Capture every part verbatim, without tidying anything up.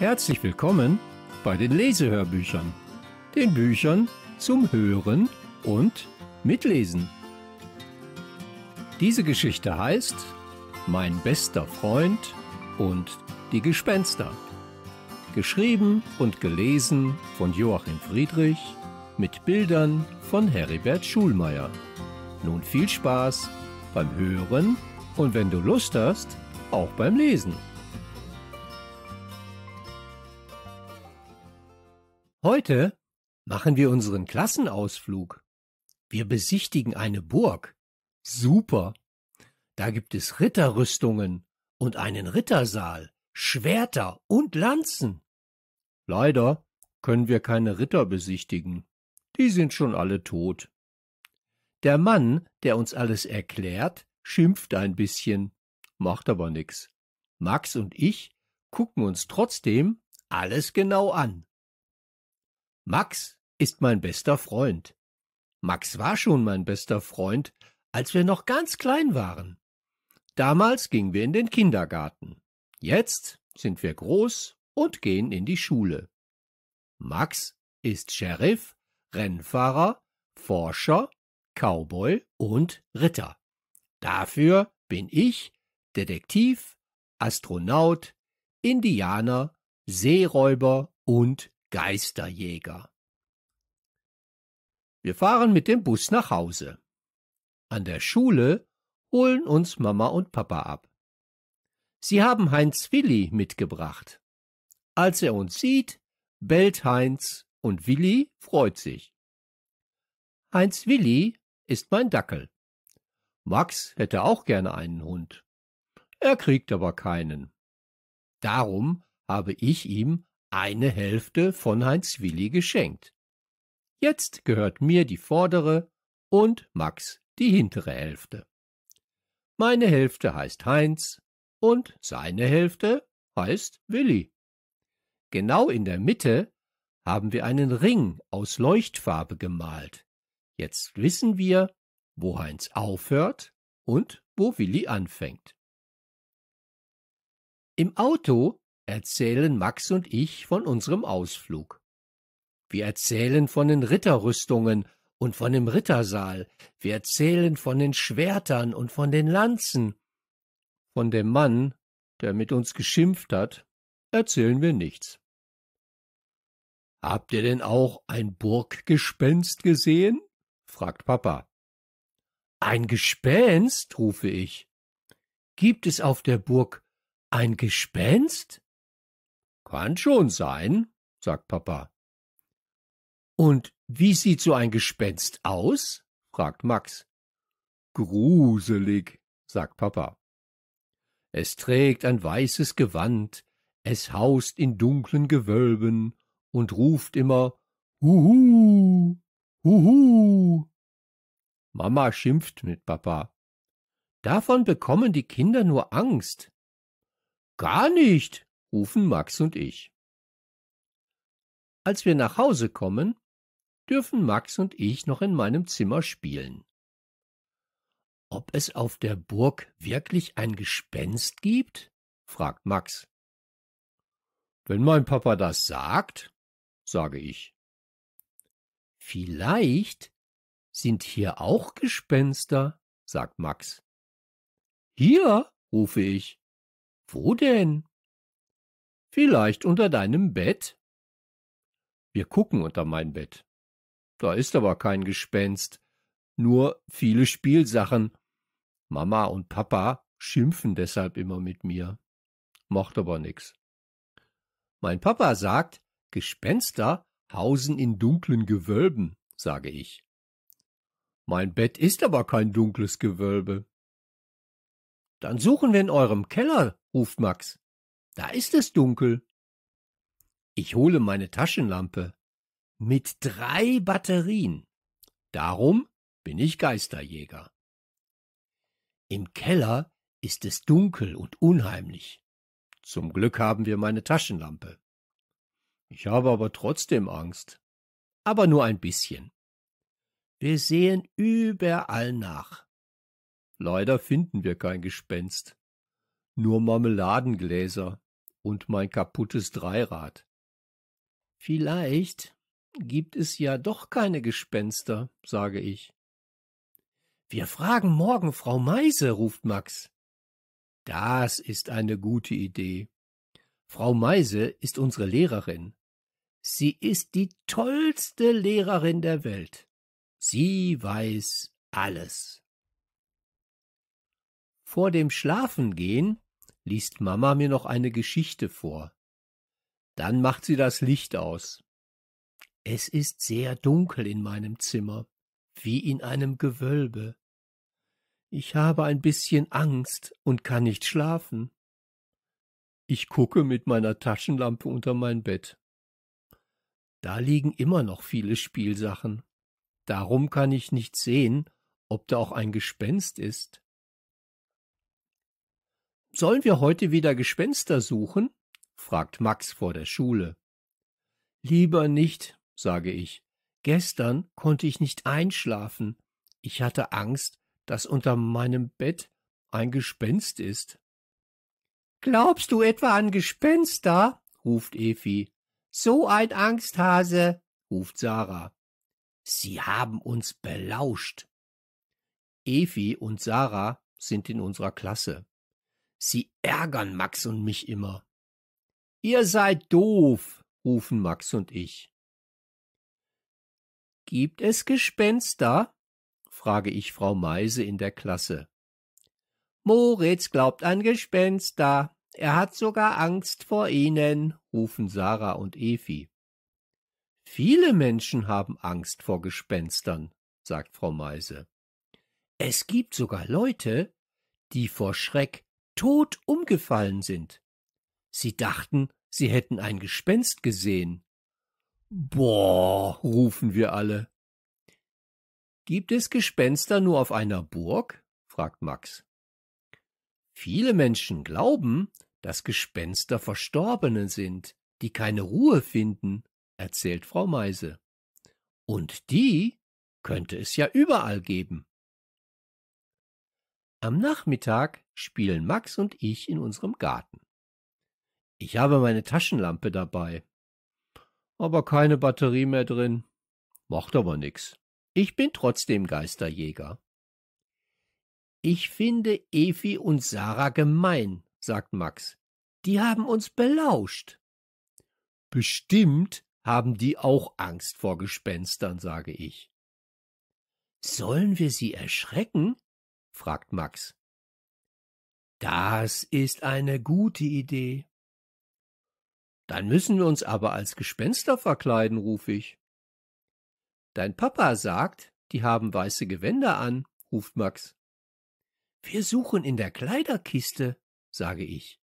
Herzlich willkommen bei den Lesehörbüchern, den Büchern zum Hören und Mitlesen. Diese Geschichte heißt Mein bester Freund und die Gespenster. Geschrieben und gelesen von Joachim Friedrich mit Bildern von Heribert Schulmeier. Nun viel Spaß beim Hören und wenn du Lust hast, auch beim Lesen. Heute machen wir unseren Klassenausflug. Wir besichtigen eine Burg. Super! Da gibt es Ritterrüstungen und einen Rittersaal, Schwerter und Lanzen. Leider können wir keine Ritter besichtigen. Die sind schon alle tot. Der Mann, der uns alles erklärt, schimpft ein bisschen, macht aber nichts. Max und ich gucken uns trotzdem alles genau an. Max ist mein bester Freund. Max war schon mein bester Freund, als wir noch ganz klein waren. Damals gingen wir in den Kindergarten. Jetzt sind wir groß und gehen in die Schule. Max ist Sheriff, Rennfahrer, Forscher, Cowboy und Ritter. Dafür bin ich Detektiv, Astronaut, Indianer, Seeräuber und Geisterjäger. Wir fahren mit dem Bus nach Hause. An der Schule holen uns Mama und Papa ab. Sie haben Heinz Willi mitgebracht. Als er uns sieht, bellt Heinz und Willi freut sich. Heinz Willi ist mein Dackel. Max hätte auch gerne einen Hund. Er kriegt aber keinen. Darum habe ich ihm eine Hälfte von Heinz Willi geschenkt. Jetzt gehört mir die vordere und Max die hintere Hälfte. Meine Hälfte heißt Heinz und seine Hälfte heißt Willi. Genau in der Mitte haben wir einen Ring aus Leuchtfarbe gemalt. Jetzt wissen wir, wo Heinz aufhört und wo Willi anfängt. Im Auto erzählen Max und ich von unserem Ausflug. Wir erzählen von den Ritterrüstungen und von dem Rittersaal. Wir erzählen von den Schwertern und von den Lanzen. Von dem Mann, der mit uns geschimpft hat, erzählen wir nichts. »Habt ihr denn auch ein Burggespenst gesehen?« fragt Papa. »Ein Gespenst?« rufe ich. »Gibt es auf der Burg ein Gespenst?« »Kann schon sein«, sagt Papa. »Und wie sieht so ein Gespenst aus?« fragt Max. »Gruselig«, sagt Papa. »Es trägt ein weißes Gewand, es haust in dunklen Gewölben und ruft immer »Huhu, huhu«. Mama schimpft mit Papa. »Davon bekommen die Kinder nur Angst.« »Gar nicht«, rufen Max und ich. Als wir nach Hause kommen, dürfen Max und ich noch in meinem Zimmer spielen. »Ob es auf der Burg wirklich ein Gespenst gibt?« fragt Max. »Wenn mein Papa das sagt«, sage ich. »Vielleicht sind hier auch Gespenster«, sagt Max. »Hier?« rufe ich. »Wo denn?« »Vielleicht unter deinem Bett?« Wir gucken unter mein Bett. Da ist aber kein Gespenst, nur viele Spielsachen. Mama und Papa schimpfen deshalb immer mit mir. Macht aber nix. Mein Papa sagt, Gespenster hausen in dunklen Gewölben, sage ich. Mein Bett ist aber kein dunkles Gewölbe. Dann suchen wir in eurem Keller, ruft Max. Da ist es dunkel. Ich hole meine Taschenlampe. Mit drei Batterien. Darum bin ich Geisterjäger. Im Keller ist es dunkel und unheimlich. Zum Glück haben wir meine Taschenlampe. Ich habe aber trotzdem Angst. Aber nur ein bisschen. Wir sehen überall nach. Leider finden wir kein Gespenst. Nur Marmeladengläser und mein kaputtes Dreirad. »Vielleicht gibt es ja doch keine Gespenster«, sage ich. »Wir fragen morgen Frau Meise«, ruft Max. »Das ist eine gute Idee. Frau Meise ist unsere Lehrerin. Sie ist die tollste Lehrerin der Welt. Sie weiß alles.« Vor dem Schlafengehen liest Mama mir noch eine Geschichte vor. Dann macht sie das Licht aus. Es ist sehr dunkel in meinem Zimmer, wie in einem Gewölbe. Ich habe ein bisschen Angst und kann nicht schlafen. Ich gucke mit meiner Taschenlampe unter mein Bett. Da liegen immer noch viele Spielsachen. Darum kann ich nicht sehen, ob da auch ein Gespenst ist. »Sollen wir heute wieder Gespenster suchen?« fragt Max vor der Schule. »Lieber nicht«, sage ich. »Gestern konnte ich nicht einschlafen. Ich hatte Angst, dass unter meinem Bett ein Gespenst ist.« »Glaubst du etwa an Gespenster?« ruft Evi. »So ein Angsthase«, ruft Sarah. »Sie haben uns belauscht.« Evi und Sarah sind in unserer Klasse. Sie ärgern Max und mich immer. »Ihr seid doof«, rufen Max und ich. »Gibt es Gespenster?« frage ich Frau Meise in der Klasse. »Moritz glaubt an Gespenster. Er hat sogar Angst vor ihnen«, rufen Sarah und Evi. »Viele Menschen haben Angst vor Gespenstern«, sagt Frau Meise. »Es gibt sogar Leute, die vor Schreck tot umgefallen sind. Sie dachten, sie hätten ein Gespenst gesehen.« »Boah«, rufen wir alle. »Gibt es Gespenster nur auf einer Burg?« fragt Max. »Viele Menschen glauben, dass Gespenster Verstorbene sind, die keine Ruhe finden«, erzählt Frau Meise. »Und die könnte es ja überall geben.« Am Nachmittag spielen Max und ich in unserem Garten. Ich habe meine Taschenlampe dabei, aber keine Batterie mehr drin. Macht aber nix. Ich bin trotzdem Geisterjäger. »Ich finde Evi und Sarah gemein«, sagt Max. »Die haben uns belauscht.« »Bestimmt haben die auch Angst vor Gespenstern«, sage ich. »Sollen wir sie erschrecken?« fragt Max. »Das ist eine gute Idee.« »Dann müssen wir uns aber als Gespenster verkleiden«, rufe ich. »Dein Papa sagt, die haben weiße Gewänder an«, ruft Max. »Wir suchen in der Kleiderkiste«, sage ich.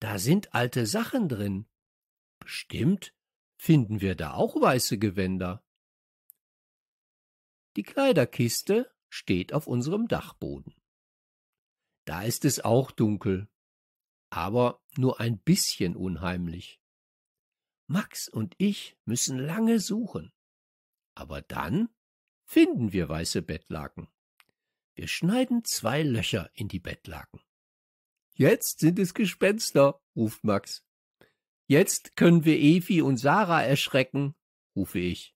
»Da sind alte Sachen drin. Bestimmt finden wir da auch weiße Gewänder.« Die Kleiderkiste steht auf unserem Dachboden. Da ist es auch dunkel, aber nur ein bisschen unheimlich. Max und ich müssen lange suchen, aber dann finden wir weiße Bettlaken. Wir schneiden zwei Löcher in die Bettlaken. »Jetzt sind es Gespenster«, ruft Max. »Jetzt können wir Evi und Sarah erschrecken«, rufe ich.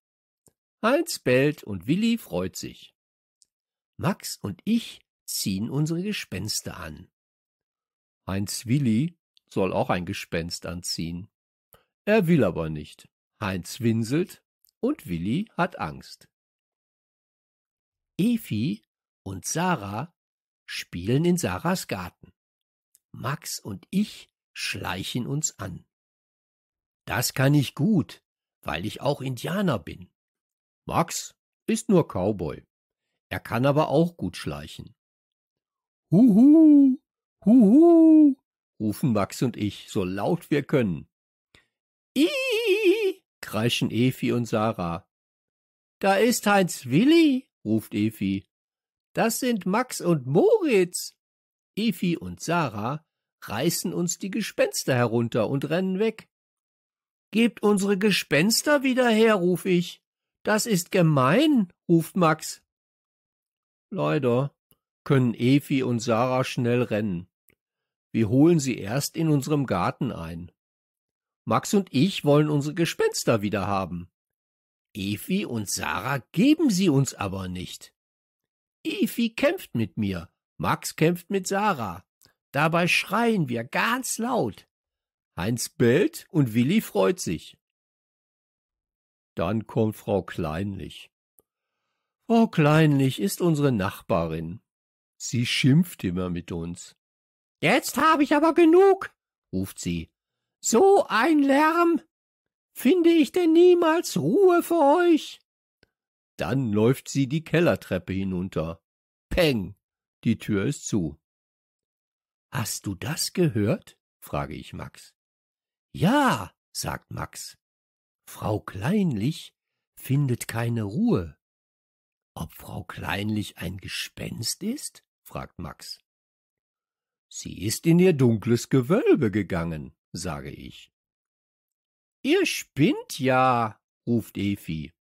Heinz bellt und Willi freut sich. Max und ich ziehen unsere Gespenster an. Heinz Willi soll auch ein Gespenst anziehen. Er will aber nicht. Heinz winselt und Willi hat Angst. Evi und Sarah spielen in Sarahs Garten. Max und ich schleichen uns an. Das kann ich gut, weil ich auch Indianer bin. Max ist nur Cowboy. Er kann aber auch gut schleichen. »Huhu, huhu«, rufen Max und ich, so laut wir können. »Ii«, kreischen Evi und Sarah. »Da ist Heinz Willi«, ruft Evi. »Das sind Max und Moritz.« Evi und Sarah reißen uns die Gespenster herunter und rennen weg. »Gebt unsere Gespenster wieder her«, ruf ich. »Das ist gemein«, ruft Max. Leider können Evi und Sarah schnell rennen. Wir holen sie erst in unserem Garten ein. Max und ich wollen unsere Gespenster wieder haben. Evi und Sarah geben sie uns aber nicht. Evi kämpft mit mir, Max kämpft mit Sarah. Dabei schreien wir ganz laut. Heinz bellt und Willi freut sich. Dann kommt Frau Kleinlich. Frau Kleinlich ist unsere Nachbarin. Sie schimpft immer mit uns. »Jetzt habe ich aber genug«, ruft sie. »So ein Lärm! Finde ich denn niemals Ruhe für euch?« Dann läuft sie die Kellertreppe hinunter. Peng! Die Tür ist zu. »Hast du das gehört?« frage ich Max. »Ja«, sagt Max. »Frau Kleinlich findet keine Ruhe.« »Ob Frau Kleinlich ein Gespenst ist?« fragt Max. »Sie ist in ihr dunkles Gewölbe gegangen«, sage ich. »Ihr spinnt ja«, ruft Evi.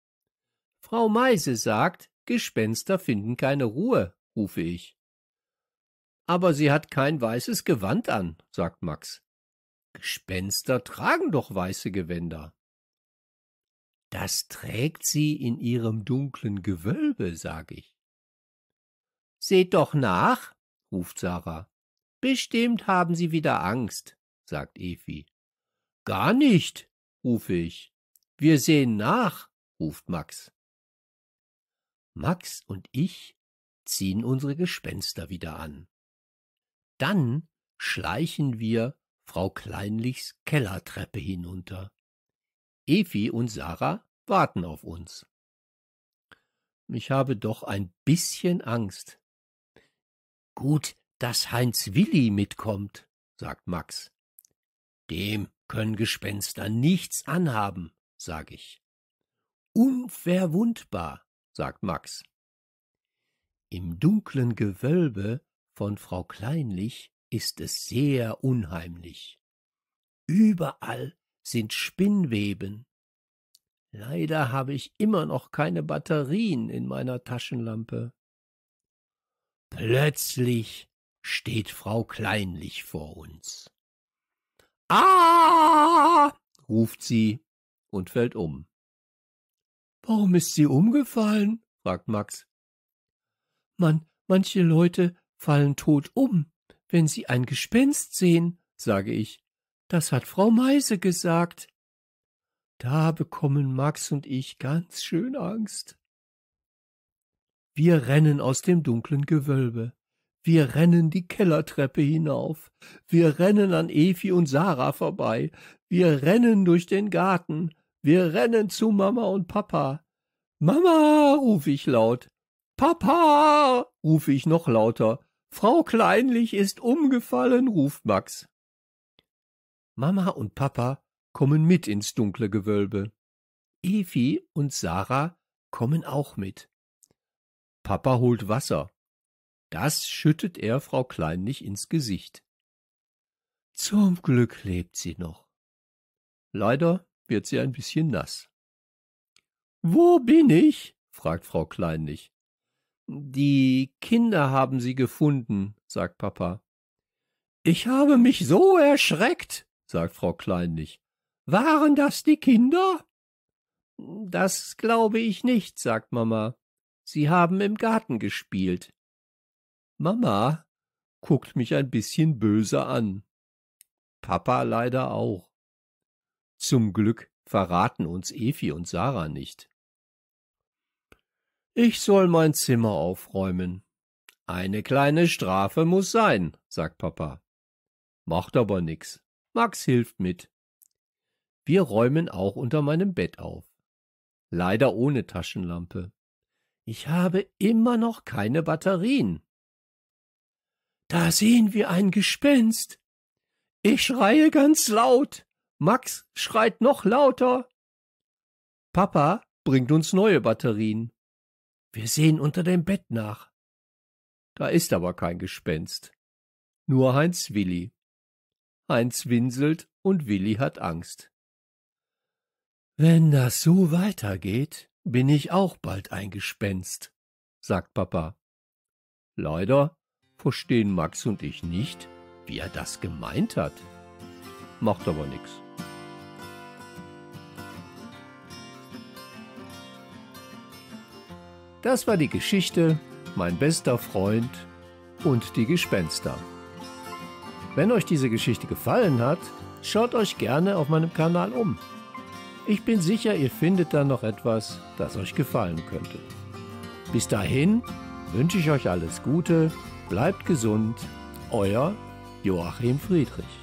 »Frau Meise sagt, Gespenster finden keine Ruhe«, rufe ich. »Aber sie hat kein weißes Gewand an«, sagt Max. »Gespenster tragen doch weiße Gewänder.« »Das trägt sie in ihrem dunklen Gewölbe«, sage ich. »Seht doch nach«, ruft Sarah. »Bestimmt haben sie wieder Angst«, sagt Evi. »Gar nicht«, rufe ich. »Wir sehen nach«, ruft Max. Max und ich ziehen unsere Gespenster wieder an. Dann schleichen wir Frau Kleinlichs Kellertreppe hinunter. Evi und Sarah warten auf uns. Ich habe doch ein bisschen Angst. »Gut, dass Heinz Willi mitkommt«, sagt Max. »Dem können Gespenster nichts anhaben«, sage ich. »Unverwundbar«, sagt Max. Im dunklen Gewölbe von Frau Kleinlich ist es sehr unheimlich. Überall sind Spinnweben. Leider habe ich immer noch keine Batterien in meiner Taschenlampe. Plötzlich steht Frau Kleinlich vor uns. »Ah!« ruft sie und fällt um. »Warum ist sie umgefallen?« fragt Max. »Man, manche Leute fallen tot um, wenn sie ein Gespenst sehen«, sage ich. »Das hat Frau Meise gesagt.« Da bekommen Max und ich ganz schön Angst. Wir rennen aus dem dunklen Gewölbe. Wir rennen die Kellertreppe hinauf. Wir rennen an Evi und Sarah vorbei. Wir rennen durch den Garten. Wir rennen zu Mama und Papa. »Mama«, rufe ich laut. »Papa«, rufe ich noch lauter. »Frau Kleinlich ist umgefallen«, ruft Max. Mama und Papa kommen mit ins dunkle Gewölbe. Evi und Sarah kommen auch mit. Papa holt Wasser. Das schüttet er Frau Kleinlich ins Gesicht. Zum Glück lebt sie noch. Leider wird sie ein bisschen nass. »Wo bin ich?« fragt Frau Kleinlich. »Die Kinder haben sie gefunden«, sagt Papa. »Ich habe mich so erschreckt«, sagt Frau Kleinlich. »Waren das die Kinder?« »Das glaube ich nicht«, sagt Mama. »Sie haben im Garten gespielt.« Mama guckt mich ein bisschen böse an. Papa leider auch. Zum Glück verraten uns Evi und Sarah nicht. Ich soll mein Zimmer aufräumen. Eine kleine Strafe muss sein, sagt Papa. Macht aber nix. Max hilft mit. Wir räumen auch unter meinem Bett auf. Leider ohne Taschenlampe. Ich habe immer noch keine Batterien. Da sehen wir ein Gespenst. Ich schreie ganz laut. Max schreit noch lauter. Papa bringt uns neue Batterien. Wir sehen unter dem Bett nach. Da ist aber kein Gespenst. Nur Heinz Willi. Heinz winselt und Willi hat Angst. Wenn das so weitergeht, bin ich auch bald ein Gespenst, sagt Papa. Leider verstehen Max und ich nicht, wie er das gemeint hat. Macht aber nichts. Das war die Geschichte Mein bester Freund und die Gespenster. Wenn euch diese Geschichte gefallen hat, schaut euch gerne auf meinem Kanal um. Ich bin sicher, ihr findet da noch etwas, das euch gefallen könnte. Bis dahin wünsche ich euch alles Gute, bleibt gesund, euer Joachim Friedrich.